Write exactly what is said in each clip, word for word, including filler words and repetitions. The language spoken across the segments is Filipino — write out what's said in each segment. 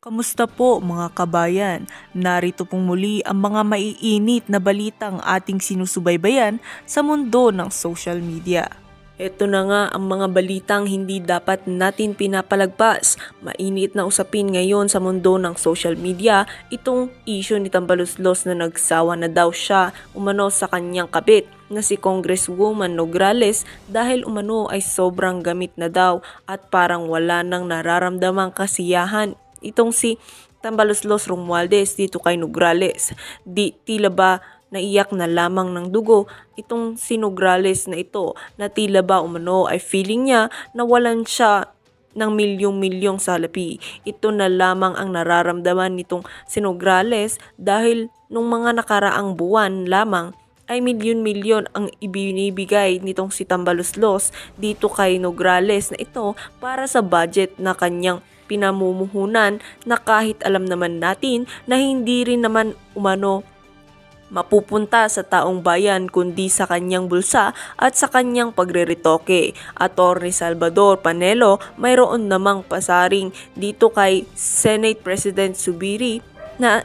Kamusta po mga kabayan? Narito pong muli ang mga maiinit na balitang ating sinusubaybayan sa mundo ng social media. Ito na nga ang mga balitang hindi dapat natin pinapalagpas. Mainit na usapin ngayon sa mundo ng social media itong isyu ni Tambaloslos na nagsawa na daw siya umano sa kanyang kabit na si Congresswoman Nograles dahil umano ay sobrang gamit na daw at parang wala nang nararamdamang kasiyahan itong si Tambaloslos Romualdez dito kay Nograles. Di tila ba naiyak na lamang ng dugo itong si Nograles na ito na tila ba umano ay feeling niya na walan siya ng milyong-milyong salapi. Ito na lamang ang nararamdaman nitong si Nograles dahil nung mga nakaraang buwan lamang ay milyon-milyon ang ibinibigay nitong si Tambaloslos dito kay Nograles na ito para sa budget na kanyang pinamumuhunan na kahit alam naman natin na hindi rin naman umano mapupunta sa taong bayan kundi sa kanyang bulsa at sa kanyang pagreretoke. Atty. Salvador Panelo mayroon namang pasaring dito kay Senate President Zubiri na,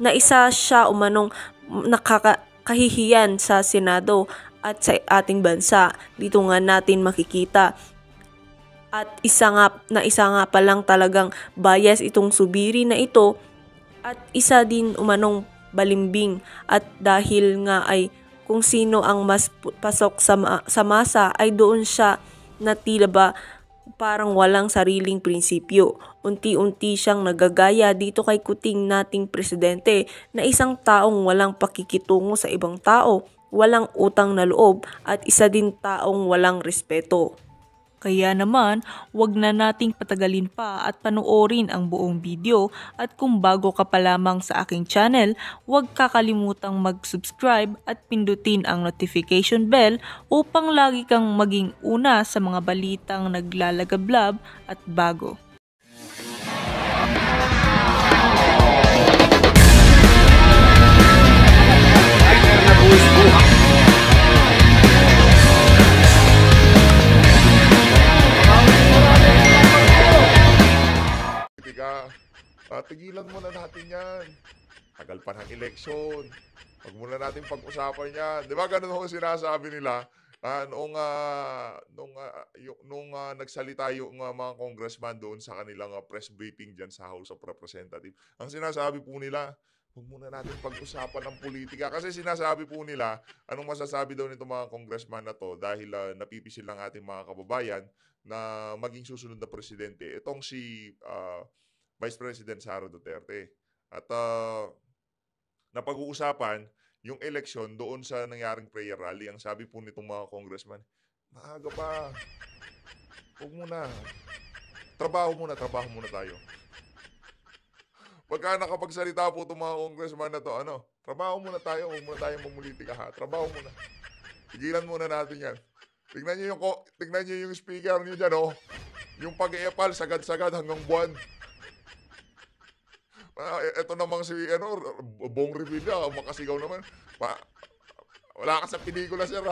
na isa siya umanong nakakahihiyan sa Senado at sa ating bansa. Dito nga natin makikita. At isa nga, na isa nga palang talagang bias itong Zubiri na ito at isa din umanong balimbing at dahil nga ay kung sino ang mas pasok sa, ma sa masa ay doon siya na tila ba parang walang sariling prinsipyo. Unti-unti siyang nagagaya dito kay kuting nating presidente na isang taong walang pakikitungo sa ibang tao, walang utang na loob at isa din taong walang respeto. Kaya naman, wag na nating patagalin pa at panoorin ang buong video at kung bago ka pa lamang sa aking channel, wag kakalimutang mag-subscribe at pindutin ang notification bell upang lagi kang maging una sa mga balitang naglalagablab at bago. Tatigilan muna natin yan. Tagal pa ng eleksyon. Huwag muna natin pag-usapan yan. Di ba ganun ako sinasabi nila? Uh, noong uh, noong, uh, yung, noong uh, nagsalita yung uh, mga congressman doon sa kanilang uh, press briefing dyan sa House of Representatives. Ang sinasabi po nila, huwag muna natin pag-usapan ng politika. Kasi sinasabi po nila, anong masasabi daw nito mga congressman na to dahil uh, napipisil ng ating mga kababayan na maging susunod na presidente. Itong si Uh, Vice President Sara Duterte. At uh, napag-uusapan yung eleksyon doon sa nangyaring prayer rally. Ang sabi po nitong mga congressman, maaga pa, huwag muna, trabaho muna, trabaho muna tayo. Pagka nakapagsalita po itong mga congressman na to, ano, trabaho muna tayo, huwag muna tayo mamulitika ha, trabaho muna. Tigilan muna natin yan. Tignan nyo yung, tignan nyo yung speaker nyo dyan, oh. Yung pag-e-epal, sagad-sagad hanggang buwan. Ito namang si ano, Bong Revilla, makasigaw naman. Pa, wala ka sa pelikula, sir.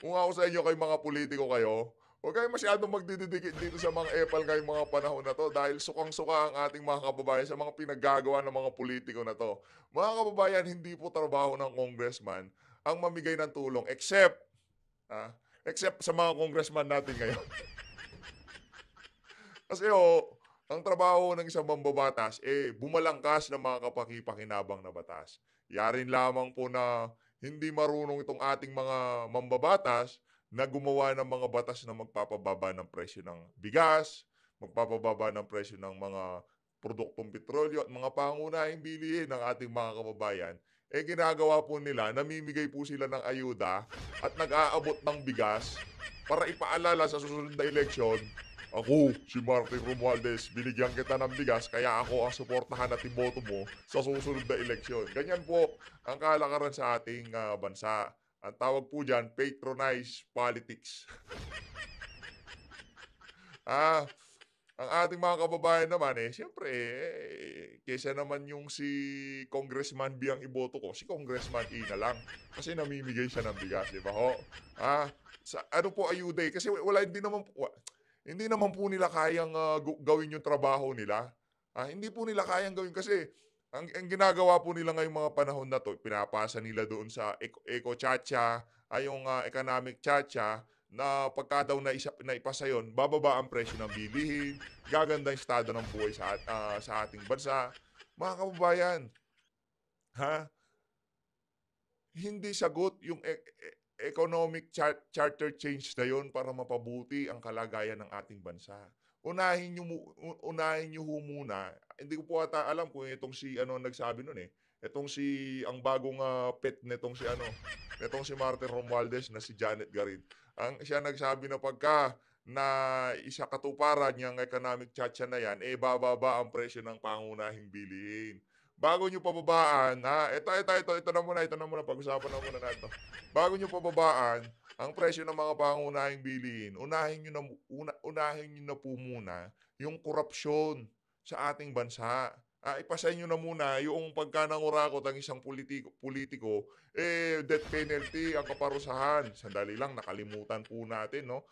Kung ako sa inyo, kay mga politiko kayo, huwag kayo masyadong magdidikit dito sa mga epal ngayong mga panahon na to dahil sukang-suka ang ating mga kababayan sa mga pinaggagawa ng mga politiko na to. Mga kababayan, hindi po trabaho ng congressman ang mamigay ng tulong except, ah, except sa mga congressman natin ngayon. Kasi oh, ang trabaho ng isang mambabatas, eh, bumalangkas ng mga kapaki-pakinabang na batas. Yarin lamang po na hindi marunong itong ating mga mambabatas na gumawa ng mga batas na magpapababa ng presyo ng bigas, magpapababa ng presyo ng mga produktong petrolyo at mga pangunahing bilihin ng ating mga kababayan. Eh, ginagawa po nila, namimigay po sila ng ayuda at nag-aabot ng bigas para ipaalala sa susunod na eleksyon, ako, si Martin Romualdez, binigyan kita ng bigas kaya ako ang suportahan at iboto mo sa susunod na eleksyon. Ganyan po ang kalakaran sa ating uh, bansa. Ang tawag po dyan, patronize politics. ah, ang ating mga kababayan naman eh, siyempre eh, kesa naman yung si Congressman B ang iboto ko, si Congressman E na lang. Kasi namimigay siya ng bigas, di ba ho? Ah, sa, ano po ayuda eh, kasi wala din naman po. hindi naman po nila kayang uh, gawin yung trabaho nila. Ah, hindi po nila kayang gawin kasi ang, ang ginagawa po nila ngayong mga panahon na to, pinapasa nila doon sa eco-chacha, ay yung uh, economic chacha, na pagka daw na, isa, na ipasa yun, bababa ang presyo ng bilihin, gaganda yung estado ng buhay sa, uh, sa ating bansa. Mga kababayan, ha? Hindi sagot yung e economic char charter change na yun para mapabuti ang kalagayan ng ating bansa. Unahin nyo, unahin nyo muna. Hindi ko po ata alam kung itong si ano nagsabi nun eh. Itong si, ang bagong uh, pet netong si ano, netong si Martin Romualdez na si Janet Garin. Ang siya nagsabi na pagka na isa katuparan niyang economic chacha na yan, eh bababa ang presyo ng pangunahing bilihin. Bago nyo pababaan, ha, ito, ito, ito, ito na muna, ito na muna, pag-usapan na muna natin. Bago nyo pababaan ang presyo ng mga pangunahing bilihin, unahin nyo na, una, unahin nyo na po muna yung korupsyon sa ating bansa. Ah, ipasahin nyo na muna yung pagka nangurakot ang isang politiko, politiko, eh, death penalty ang kaparusahan. Sandali lang, nakalimutan po natin, no?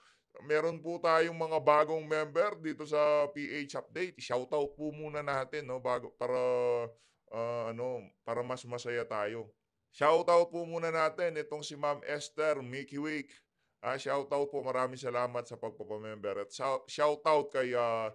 Meron po tayong mga bagong member dito sa P H Update. Shoutout po muna natin, no? Bago, para, uh, ano, para mas masaya tayo. Shoutout po muna natin itong si Ma'am Esther Mickey Wick. Ah, shoutout po, maraming salamat sa pagpapamember. At shoutout kay uh,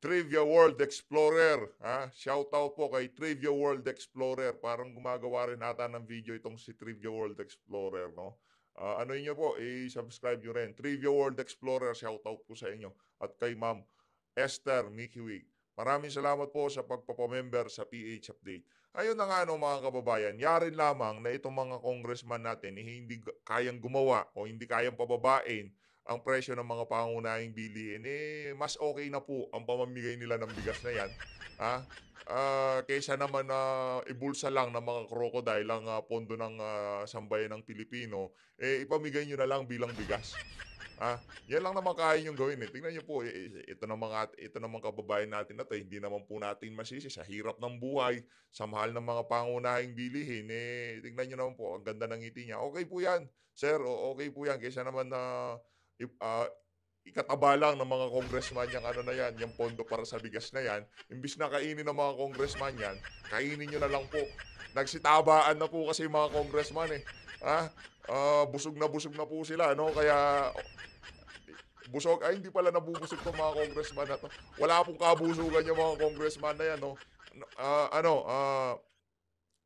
Trivia World Explorer. Ah, shoutout po kay Trivia World Explorer. Parang gumagawa rin nata ng video itong si Trivia World Explorer, no? Uh, ano inyo po, i-subscribe nyo rin. Trivia World Explorer, shoutout po sa inyo. At kay Ma'am Esther Mickey Wick. Maraming salamat po sa pagpapamember sa P H Update. Ayun na nga no, mga kababayan, yarin lamang na itong mga congressman natin eh, hindi kayang gumawa o hindi kayang pababain ang presyo ng mga pangunahing bilihin, eh mas okay na po ang pamamigay nila ng bigas na yan. Ah, ah, kaysa naman na ah, ibulsa lang ng mga crocodile ang ah, pondo ng ah, sambayan ng Pilipino, eh ipamigay nyo na lang bilang bigas. Ah, yan lang naman kaya yung gawin eh. Tingnan nyo po, ito naman, ito naman kababayan natin na to, hindi naman po natin masisi sa hirap ng buhay, sa mahal ng mga pangunahing bilihin. Eh, tingnan nyo naman po, ang ganda ng ngiti niya. Okay po yan, sir, okay po yan. Kaysa naman na uh, ikataba lang ng mga congressman yung ano na yan, yung pondo para sa bigas na yan, imbis na kainin ng mga congressman yan, kainin nyo na lang po. Nagsitabaan na po kasi mga congressman eh. Ah, uh, busog na busog na po sila, no? Kaya busog, ay hindi pala nabubusog to mga congressman na to. Wala pong kabusugan yung mga congressman na yan, no? Uh, ano, uh,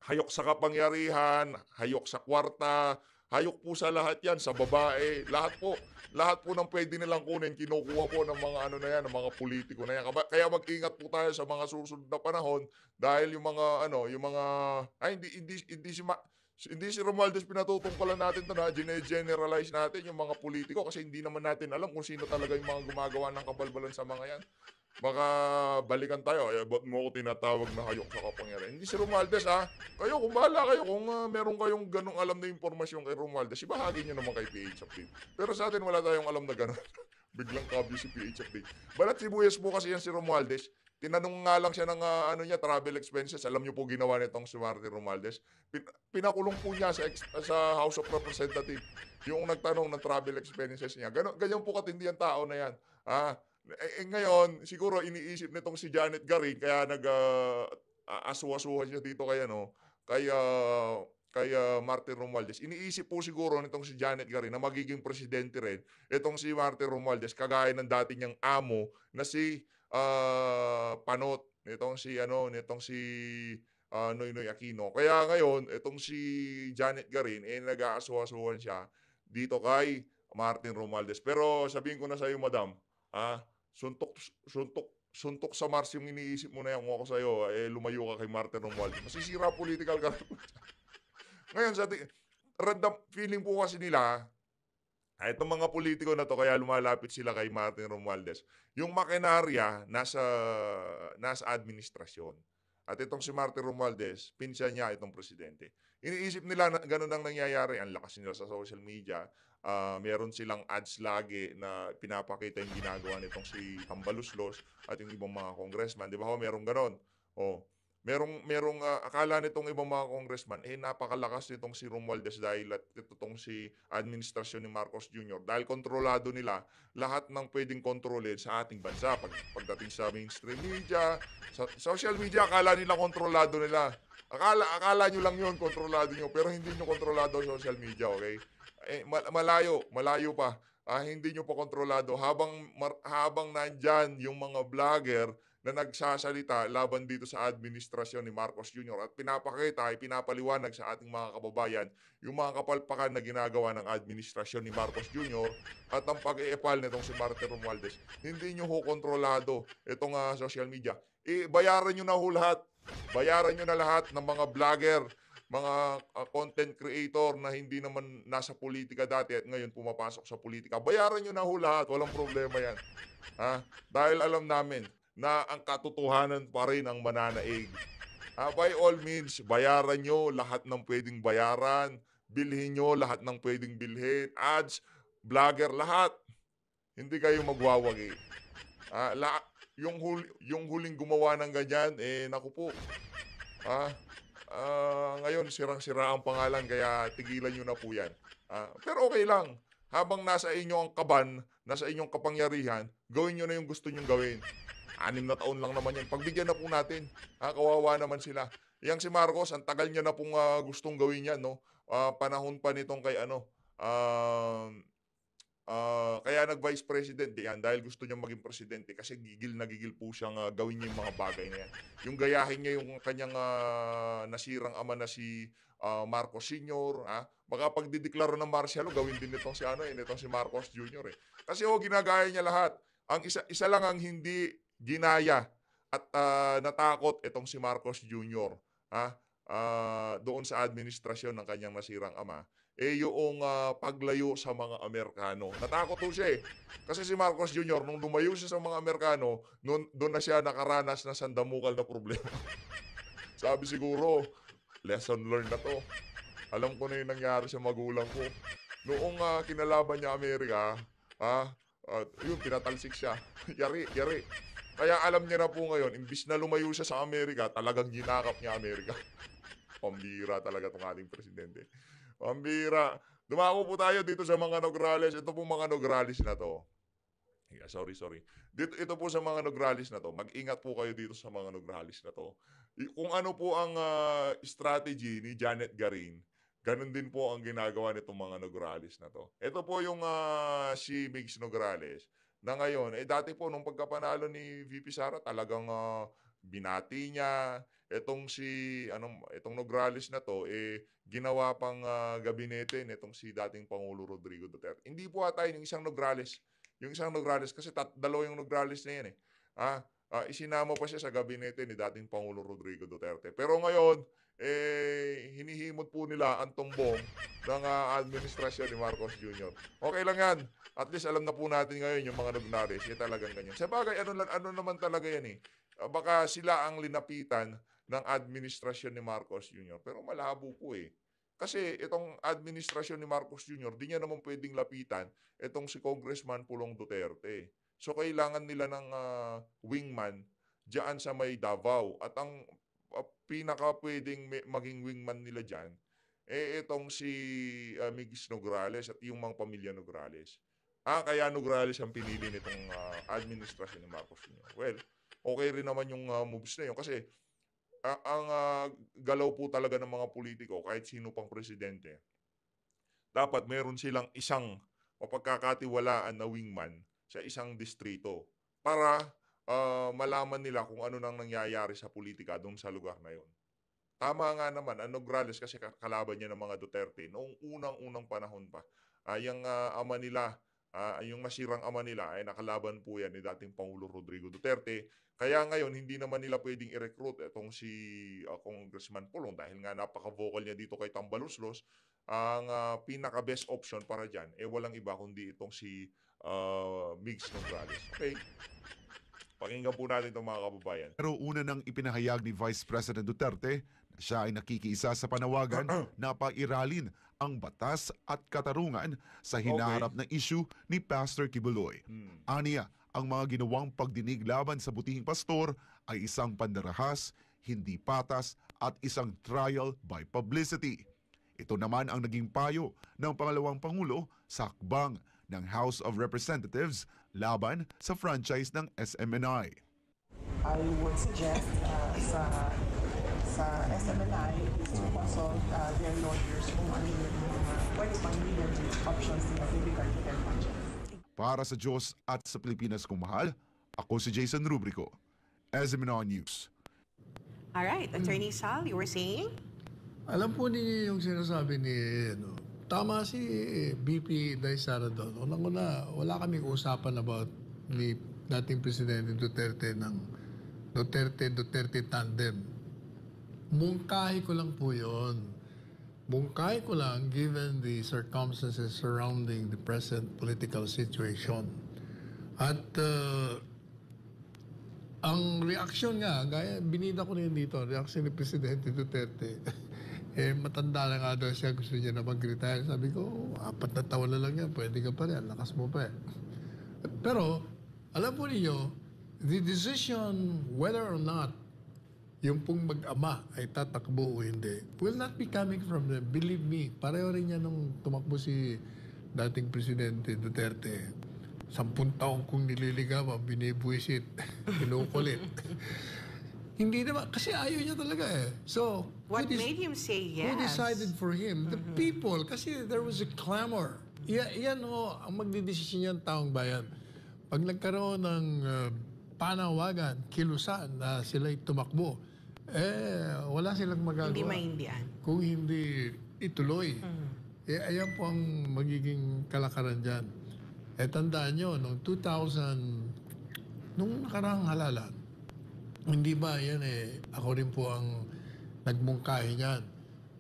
hayok sa kapangyarihan, hayok sa kwarta, hayok po sa lahat yan, sa babae, lahat po. Lahat po ng pwede nilang kunin, kinukuha po ng mga ano na yan, ng mga politiko na yan. Kaya mag-ingat po tayo sa mga susunod na panahon dahil yung mga, ano, yung mga, ay hindi, hindi, hindi si Ma Hindi si Romualdez pinatutungkulan natin ito na gine-generalize natin yung mga politiko kasi hindi naman natin alam kung sino talaga yung mga gumagawa ng kabalbalan sa mga yan. Baka balikan tayo, eh, ba't mo ko tinatawag na hayok sa kapangyarihan? Hindi si Romualdez, ah. Kayo, kung bahala kayo, kung uh, meron kayong ganong alam na impormasyon kay Romualdez, ibahagi nyo naman kay P H Update. Pero sa atin, wala tayong alam na ganon. Biglang kabyo si P H Update. Balat sibuyas po kasi yan si Romualdez. Tinanong nga lang siya ng uh, ano niya, travel expenses. Alam niyo po ginawa nitong si Martin Romualdez. Pin pinakulong po niya sa, sa House of Representatives yung nagtanong ng travel expenses niya. Ganun, ganyan po katindi ang tao na yan. Ah, eh, eh, ngayon, siguro iniisip nitong si Janet Garin, kaya nag-asuwasuhan uh, siya dito kaya, no? Kaya, kaya Martin Romualdez. Iniisip po siguro nitong si Janet Garin na magiging presidente rin itong si Martin Romualdez, kagaya ng dati niyang amo na si Uh, panot nitong si ano nitong si uh, Noynoy Aquino. Kaya ngayon itong si Janet Garin eh nag-aasuhan siya dito kay Martin Romualdez. Pero sabihin ko na sa iyo, madam, ah, suntok suntok suntok sa Mars yung iniisip mo na yan. Kung ako sa iyo, eh lumayo ka kay Martin Romualdez. Masisira political ka. Ngayon sa random feeling po kasi nila, itong mga politiko na to, kaya lumalapit sila kay Martin Romualdez. Yung makinarya nasa, nasa administrasyon. At itong si Martin Romualdez, pinsan niya itong presidente. Iniisip nila na ganun ang nangyayari. Ang lakas nila sa social media. Uh, meron silang ads lagi na pinapakita yung ginagawa nitong si Tambaloslos at yung ibang mga congressman. Di ba ho, meron ganun? O, Merong, merong uh, akala nitong ibang mga congressman, eh napakalakas nitong si Romualdez dahil at itong si administrasyon ni Marcos Junior Dahil kontrolado nila lahat ng pwedeng kontrolin sa ating bansa. Pag, pagdating sa mainstream media, sa social media, akala nila kontrolado nila. Akala, akala nyo lang yun, kontrolado nyo, pero hindi nyo kontrolado social media, okay? Eh, malayo, malayo pa. Ah, hindi nyo pa kontrolado. Habang, habang nandyan yung mga vlogger na nagsasalita laban dito sa administrasyon ni Marcos Junior at pinapakita ay pinapaliwanag sa ating mga kababayan yung mga kapalpakan na ginagawa ng administrasyon ni Marcos Junior at ang pag-e-epal nitong si Martin Romualdez. Hindi nyo ho kontrolado itong uh, social media. E, bayaran nyo na ho lahat. Bayaran nyo na lahat ng mga vlogger, mga uh, content creator na hindi naman nasa politika dati at ngayon pumapasok sa politika. Bayaran nyo na ho lahat. Walang problema yan. Ha? Dahil alam namin na ang katotohanan pa rin ang mananaig. Uh, by all means, bayaran nyo lahat ng pwedeng bayaran, bilhin nyo lahat ng pwedeng bilhin, ads, vlogger, lahat. Hindi kayo magwawagi. Uh, la yung, hul yung huling gumawa ng ganyan, eh naku po. Uh, uh, ngayon, sirang-sira ang pangalan, kaya tigilan nyo na po yan. Uh, pero okay lang. Habang nasa inyo ang kaban, nasa inyong kapangyarihan, gawin nyo na yung gusto nyong gawin. Anim na taon lang naman yan. Pagbigyan na po natin. Ha, kawawa naman sila. Yang si Marcos, ang tagal niya na pong uh, gustong gawin yan. No? Uh, panahon pa nitong kay ano. Uh, uh, kaya nag-vice president yan dahil gusto niya maging presidente kasi gigil na gigil po siyang uh, gawin niya yung mga bagay na yan. Yung gayahin niya yung kanyang uh, nasirang ama na si uh, Marcos Senior Ha? Baka pag dideklara ng Marcelo, gawin din itong si, ano, eh, itong si Marcos Junior Eh. Kasi oh, ginagaya niya lahat. Ang isa, isa lang ang hindi ginaya at uh, natakot itong si Marcos Junior Ha? Uh, doon sa administrasyon ng kanyang nasirang ama, eh yung uh, paglayo sa mga Amerikano. Natakot po siya eh. Kasi si Marcos Junior, nung lumayo siya sa mga Amerikano, nun, doon na siya nakaranas na sandamukal na problema. Sabi siguro, lesson learned na to. Alam ko na yung nangyari sa magulang ko. Noong uh, kinalaban niya Amerika, ah, uh, yun, pinatalsik siya. Yari, yari. Kaya alam niya na po ngayon, imbis na lumayo siya sa Amerika, talagang ginakap niya Amerika. Pambira talaga itong ating presidente. Pambira. Dumako po tayo dito sa mga Nograles. Ito po mga Nograles na to. Yeah, sorry, sorry. Dito, ito po sa mga Nograles na to. Mag-ingat po kayo dito sa mga Nograles na to. Kung ano po ang uh, strategy ni Janet Garin, ganun din po ang ginagawa nitong mga Nograles na to. Ito po yung uh, si Migz Nograles. Na ngayon, eh dati po nung pagkapanalo ni V P Sara, talagang uh, binati niya. Itong si, anong, itong Nograles na to, eh ginawa pang uh, gabinete nitong si dating Pangulo Rodrigo Duterte. Hindi po atay yung isang Nograles. Yung isang Nograles, kasi tat, dalawa yung Nograles na yan eh. Ah, ah, isinama pa siya sa gabinete ni dating Pangulo Rodrigo Duterte. Pero ngayon, eh hinihimot po nila ang tumbong ng uh, administrasyon ni Marcos Junior Okay lang yan. At least alam na po natin ngayon yung mga Nograles, eh talagang ganyan. Sa bagay, ano, ano naman talaga yan eh. Baka sila ang linapitan ng administrasyon ni Marcos Junior Pero malabo po eh. Kasi itong administrasyon ni Marcos Junior, di niya naman pwedeng lapitan itong si Congressman Pulong Duterte. So kailangan nila ng uh, wingman dyan sa may Davao. At ang uh, pinaka pwedeng maging wingman nila dyan, eh itong si uh, Migz Nograles at yung mga pamilya Nograles. Ah, kaya Nograles ang pinili nitong uh, administrasyon ni Marcos Junior Well, okay rin naman yung uh, moves na yun. Kasi uh, ang uh, galaw po talaga ng mga politiko, kahit sino pang presidente, dapat meron silang isang mapagkakatiwalaan na wingman sa isang distrito para uh, malaman nila kung ano nang nangyayari sa politika doon sa lugar na yun. Tama nga naman, ang Nograles kasi kalaban niya ng mga Duterte noong unang-unang panahon pa. Uh, yung uh, ama nila, Uh, yung masirang ama nila ay nakalaban po yan ni dating Pangulo Rodrigo Duterte. Kaya ngayon, hindi naman nila pwedeng i-recruit itong si uh, Congressman Pulong dahil nga napaka-vocal niya dito kay Tambaloslos. Ang uh, pinaka-best option para dyan, eh walang iba kundi itong si uh, Migz Nograles. Okay. Pakinggan po natin itong mga kababayan. Pero una nang ipinahayag ni Vice President Duterte, siya ay nakikiisa sa panawagan na pairalin ang batas at katarungan sa hinaharap okay. na issue ni Pastor Quiboloy. Hmm. Aniya, ang mga ginawang pagdinig laban sa butihing pastor ay isang pandarahas, hindi patas at isang trial by publicity. Ito naman ang naging payo ng pangalawang Pangulo sa hakbang ng House of Representatives laban sa franchise ng S M N I. I would suggest uh, sa, sa S M N I is to consult uh, their lawyers kung ano yung pwede pang legal options nila with regard to their franchise. Para sa Diyos at sa Pilipinas kung mahal, ako si Jason Rubrico, S M N I News. All right, Attorney Sal, you were saying? Alam po ninyo yung sinasabi ni, ano, tama si B P Dasaradon. Unang-una, wala kaming usapan about ni dating Presidente Duterte ng Duterte-Duterte tandem. Mungkahi ko lang po yun. Mungkahi ko lang given the circumstances surrounding the present political situation. At uh, ang reaksyon nga, gaya binida ko na yun dito, reaksyon ni Presidente Duterte. Eh, matanda na nga daw siya. Gusto niya na mag-retire. Sabi ko, apat na taon na lang yan. Pwede ka pa rin. Lakas mo pa eh. Pero, alam po niyo, the decision whether or not yung pong mag-ama ay tatakbo o hindi will not be coming from them. Believe me, pareho rin niya nung tumakbo si dating Presidente Duterte. Sampun taong kung nililigaw, binibuisit, kinukulit. Hindi naman, kasi ayaw niya talaga eh. So, what made him say yes? Who decided for him? The mm-hmm. people, kasi there was a clamor. Yan, yan ho, ang magdidesisyon niya ang taong bayan. Pag nagkaroon ng uh, panawagan, kilusan na sila'y tumakbo, eh, wala silang magagawa. Hindi maindian. Kung hindi ituloy. Mm-hmm. Eh, ayan po ang magiging kalakaran dyan. Eh, tandaan nyo, noong two thousand, nung nakarang halalan, hindi ba yan eh, ako rin po ang nagmungkahi niyan.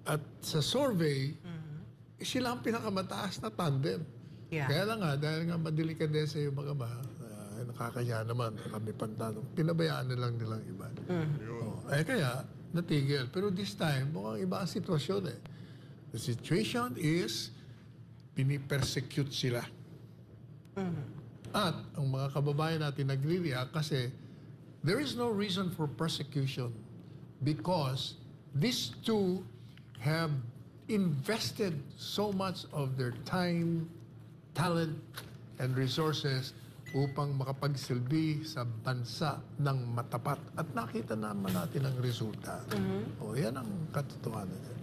At sa survey, mm-hmm. sila ang pinakamataas na tandem. Yeah. Kaya lang nga, dahil nga madelikadesa yung mga ba, uh, nakakaya naman, kami pantanong, pinabayaan na lang nilang iba. Mm-hmm. Oh, eh kaya, natigil. Pero this time, mukhang iba ang sitwasyon eh. The situation is, pinipersecute sila. Mm-hmm. At ang mga kababayan natin nagre-react kasi, there is no reason for persecution because these two have invested so much of their time, talent, and resources upang makapagsilbi sa bansa ng matapat. At nakita naman natin ang resulta. Mm-hmm. O, yan ang katotohanan.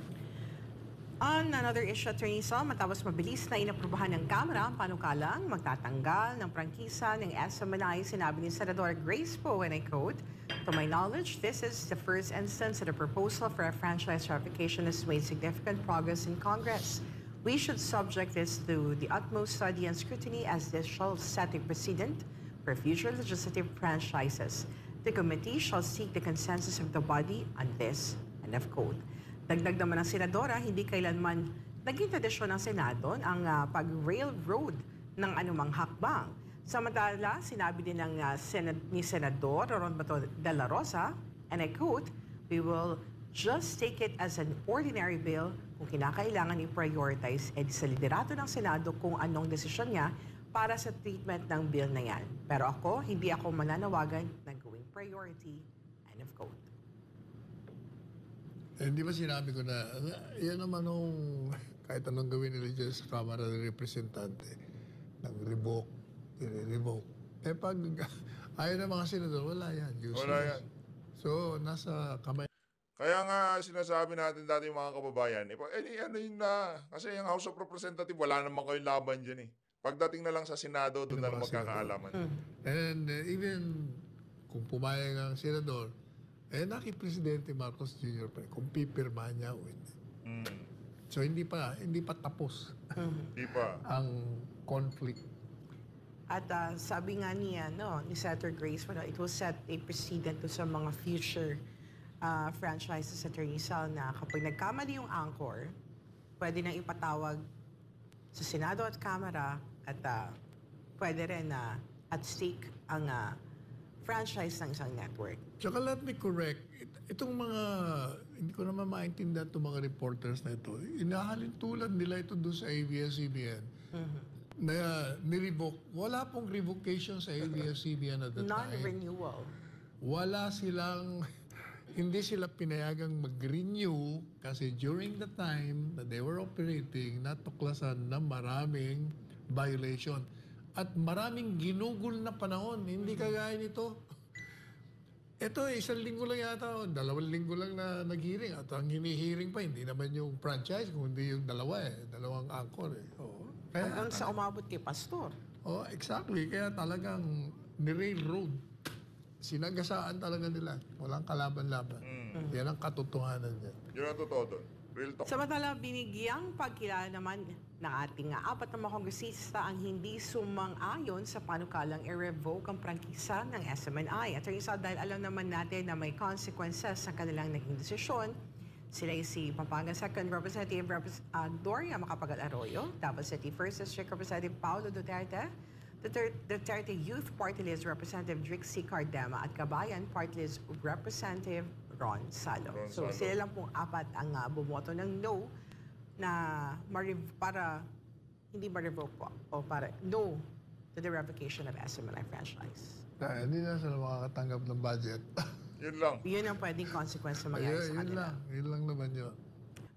On another issue, Attorney Sal, matapos mabilis na inaprubahan ng Kamara ang panukalang magtatanggal ng prangkisa ng S M N I, sinabi ni Senator Grace Poe, and I quote, "To my knowledge, this is the first instance that a proposal for a franchise revocation has made significant progress in Congress. We should subject this to the utmost study and scrutiny as this shall set a precedent for future legislative franchises. The committee shall seek the consensus of the body on this," and of quote. Dagdag naman ng senadora, hindi kailanman naging tradisyon ng Senado ang uh, pag-railroad ng anumang hakbang. Samantala, sinabi din ng, uh, Senad ni Senador Ron Bato Dela Rosa, and I quote, "We will just take it as an ordinary bill. Kung kinakailangan i-prioritize, edi sa liderato ng Senado kung anong desisyon niya para sa treatment ng bill na yan. Pero ako, hindi ako mananawagan ng gawing priority," and of quote. Hindi eh, ba sinabi ko na, yan naman nung kahit anong gawin nila dyan sa Kamara ng Representante, ng revoke, revoke. Eh pag ayaw na mga senador, wala yan. Useless. Wala yan. So, nasa kamay. Kaya nga sinasabi natin dati yung mga kababayan, eh, eh ano yun na, kasi yung House of Representatives, wala naman kayong laban dyan eh. Pagdating na lang sa Senado, doon na lang magkakaalaman. Hmm. And uh, even kung pumayag ang senador, eh, naki-Presidente Marcos Junior pa kung pipirma niya o hindi. Mm. So, hindi pa, hindi pa tapos hindi pa. ang conflict. At uh, sabi nga niya, no, ni Senator Grace, it will set a precedent to sa mga future uh, franchises sa Attorney Sal na kapag nagkamali yung anchor, pwede nang ipatawag sa Senado at Kamara at uh, pwede rin na uh, at stake ang uh, franchise ng isang network. Tsaka let me correct, It, itong mga, hindi ko naman maintindihan itong mga reporters na ito, inahalin tulad nila ito doon sa A B S C B N. Mm-hmm. Na uh, nirevoke, wala pong revocation sa A B S C B N at the time. Non-renewal. Wala silang hindi sila pinayagang mag-renew kasi during the time that they were operating, natuklasan na maraming violation. At maraming ginugol na panahon. Hindi kagaya nito. Ito, isang linggo lang yata. Dalawang linggo lang na nag-hearing. At ang hinihiring pa, hindi naman yung franchise, kundi yung dalawa eh. Dalawang angkor eh. Oo. Kaya, hanggang sa umabot kay Pastor. Oh, exactly. Kaya talagang ni-railroad. Sinagasaan talaga nila. Walang kalaban-laban. Mm. Yan ang katotohanan niya. Yan ang totoo doon. Real talk. Samantala, binigyang pagkilala naman ng ating apat na mga kongresista ang hindi sumang-ayon sa panukalang i-revoke ang prangkisa ng S M N I. At isa, dahil alam naman natin na may consequences sa kanilang naging desisyon, sila ay si Pampanga Second Representative uh, Gloria Macapagal-Arroyo, Davao City First District Representative Paolo Duterte, The Duterte Youth Party List Representative Drixie Cardema at Kabayan Party List Representative Ron Salo. Ron so Salo. Sila lang pong apat ang uh, bumoto ng no na para hindi ma-revoke po o para no to the revocation of S M N I franchise. Nah, hindi na sila makakatanggap ng budget. Yun lang. Yun ang pwedeng consequence na mangyari sa kanila. Yun lang. Yun lang naman yun.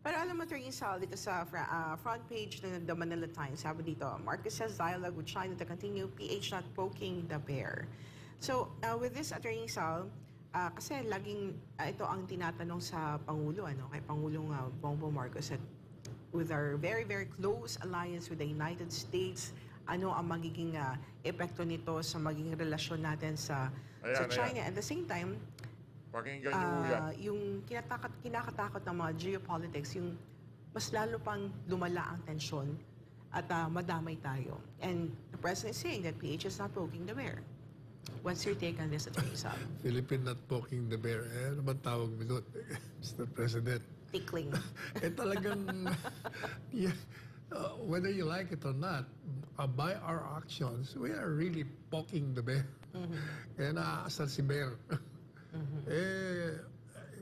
Pero alam mo, Atty. Sal, dito sa uh, front page ng The Manila Times, sabi dito, Marcos says dialogue with China to continue, P H not poking the bear. So, uh, with this, Atty. Sal, uh, kasi laging uh, ito ang tinatanong sa Pangulo, ano, kay Pangulong uh, Bongbong Marcos, at with our very, very close alliance with the United States, ano ang magiging uh, epekto nito sa magiging relasyon natin sa, ayan, sa China. Ayan. At the same time, pakinggan niyo uh, yan. Yung kinatakat, kinakatakot ng mga geopolitics, yung mas lalo pang lumala ang tensyon at uh, madamay tayo. And the President is saying that P H is not poking the bear. What's your take on this, Atty. Sal? Philippine not poking the bear. Eh, ano bang tawag mo doon, Mister President? Tickling. eh talagang, yeah, uh, whether you like it or not, uh, by our actions, we are really poking the bear. Mm-hmm. Kaya naaasar si bear. Mm-hmm. Eh,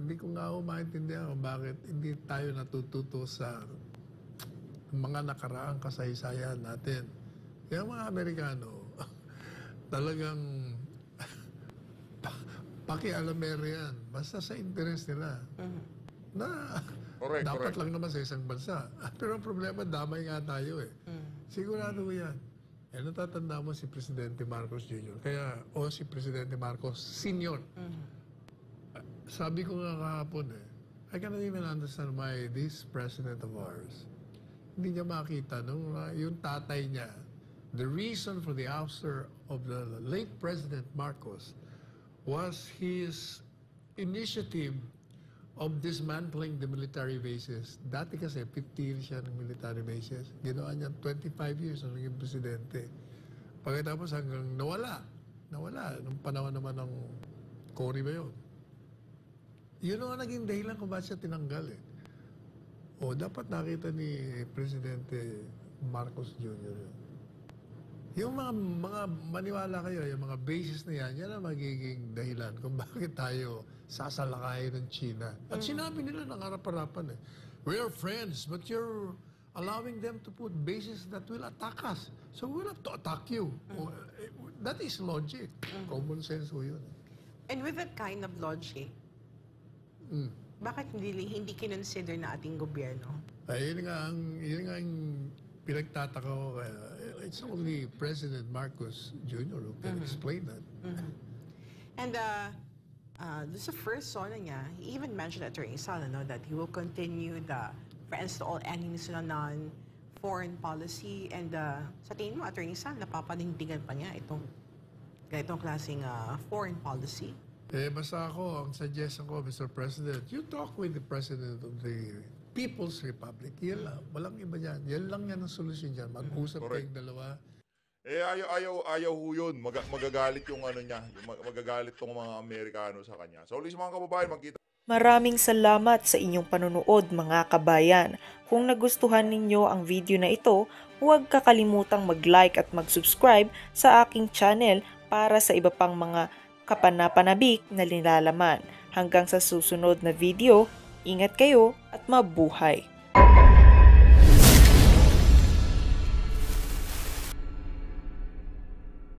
hindi ko nga ako maintindihan kung bakit hindi tayo natututo sa mga nakaraang kasaysayan natin. Kaya mga Amerikano, talagang pakialamero yan. Basta sa interes nila. Mm-hmm. Na correct, dapat correct. Lang naman sa isang bansa. Pero ang problema, damay nga tayo eh. Mm-hmm. Sigurado ko yan. Eh, natatanda mo si Presidente Marcos Junior Kaya, o si Presidente Marcos Senior Mm-hmm. Sabi ko nga kahapon eh, I cannot even understand why this president of ours, hindi niya makita nung uh, yung tatay niya. The reason for the ouster of the late President Marcos was his initiative of dismantling the military bases. Dati kasi fifty years siya ng military bases. Ginawa niya twenty-five years na naging presidente. Pagkatapos hanggang nawala. Nawala. Nung panahon naman ng Cory ba yun? Yun ang naging dahilan kung bakit siya tinanggal eh. O dapat nakita ni Presidente Marcos Junior Yung mga, mga maniwala kayo, yung mga basis na yan, yan ang magiging dahilan kung bakit tayo sasalakayin ng China. At sinabi nila ng harap-harapan eh, we are friends, but you're allowing them to put bases that will attack us. So we'll have to attack you. O, that is logic. Common sense ko yun. And with that kind of logic, Mm. bakit hindi, hindi kinonsider na ating gobyerno? Ay, yun nga ang, yun nga ang pinagtataka ko. Uh, it's only President Marcos Junior who can mm-hmm. explain that. Mm-hmm. And uh, uh, this is the first sauna niya. He even mentioned at Atty. Sal, no, that he will continue the friends to all enemies na non-foreign policy. And uh, sa tingin mo, Atty. Sal, napapanindigan pa niya itong, itong klaseng uh, foreign policy. Eh, basta ako, ang suggestion ko, Mister President, you talk with the President of the People's Republic. Yan lang. Walang iba yan. Yan lang yan ang solusyon dyan. Mag-usap kayong dalawa. Eh, ayaw, ayaw, ayaw ho yun. Mag magagalit yung ano niya. Mag magagalit tong mga Amerikano sa kanya. So, ulit mga kababayan, magkita. Maraming salamat sa inyong panunood, mga kabayan. Kung nagustuhan ninyo ang video na ito, huwag kakalimutang mag-like at mag-subscribe sa aking channel para sa iba pang mga kapanapanabik na nilalaman. Hanggang sa susunod na video, ingat kayo at mabuhay!